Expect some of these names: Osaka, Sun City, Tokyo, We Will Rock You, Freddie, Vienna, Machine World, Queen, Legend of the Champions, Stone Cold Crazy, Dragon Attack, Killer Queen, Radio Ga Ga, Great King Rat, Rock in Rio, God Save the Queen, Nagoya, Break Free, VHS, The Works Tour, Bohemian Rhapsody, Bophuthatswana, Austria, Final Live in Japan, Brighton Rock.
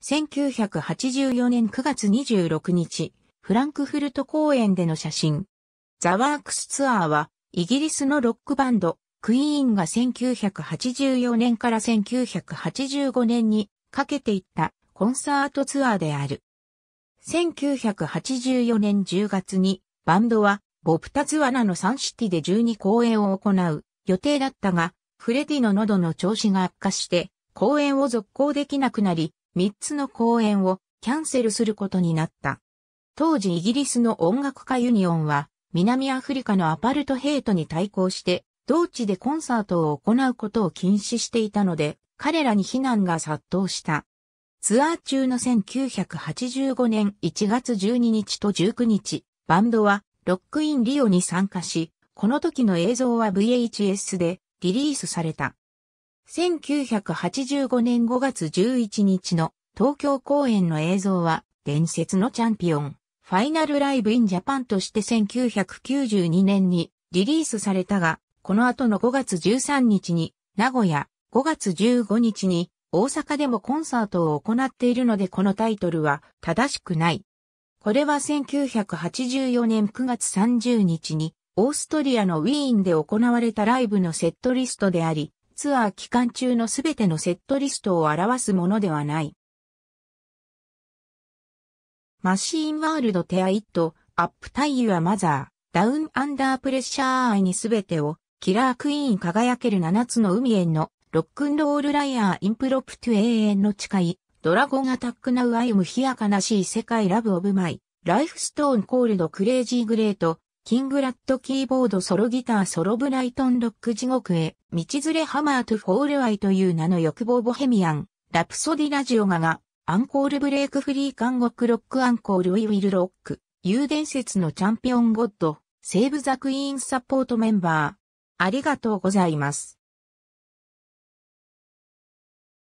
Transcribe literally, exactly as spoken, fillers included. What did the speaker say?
せんきゅうひゃくはちじゅうよねんくがつにじゅうろくにち、フランクフルト公演での写真。The Works Tourは、イギリスのロックバンド、クイーンがせんきゅうひゃくはちじゅうよねんからせんきゅうひゃくはちじゅうごねんにかけていったコンサートツアーである。せんきゅうひゃくはちじゅうよねんじゅうがつにバンドはボプタツアナのサンシティでじゅうにこうえんを行う予定だったが、フレディの喉の調子が悪化して公演を続行できなくなり、みっつの公演をキャンセルすることになった。当時イギリスの音楽家ユニオンは南アフリカのアパルトヘイトに対抗して同地でコンサートを行うことを禁止していたので彼らに非難が殺到した。ツアー中のせんきゅうひゃくはちじゅうごねんいちがつじゅうににちとじゅうくにち、バンドはロックインリオに参加し、この時の映像は ブイエイチエス でリリースされた。せんきゅうひゃくはちじゅうごねんごがつじゅういちにちの東京公演の映像は伝説のチャンピオン、ファイナルライブインジャパンとしてせんきゅうひゃくきゅうじゅうにねんにリリースされたが、この後のごがつじゅうさんにちに名古屋、ごがつじゅうごにちに大阪でもコンサートを行っているのでこのタイトルは正しくない。これはせんきゅうひゃくはちじゅうよねんくがつさんじゅうにちにオーストリアのウィーンで行われたライブのセットリストであり、ツアー期間中のすべてのセットリストを表すものではない。マシーンワールドテアイット、アップタイユアマザー、ダウンアンダープレッシャー愛にすべてを、キラークイーン輝けるななつの海への、ロックンロールライアーインプロプトゥ永遠の誓い、ドラゴンアタックナウアイムヒア悲しい世界ラブオブマイ、ライフストーンコールドクレイジーグレート、キングラッドキーボードソロギターソロブライトンロック地獄へ、道連れハマーとフォールアイという名の欲望ボヘミアン、ラプソディラジオガが、アンコールブレイクフリー監獄ロックアンコールウィウィルロック、有伝説のチャンピオンゴッド、セーブザクイーンサポートメンバー。ありがとうございます。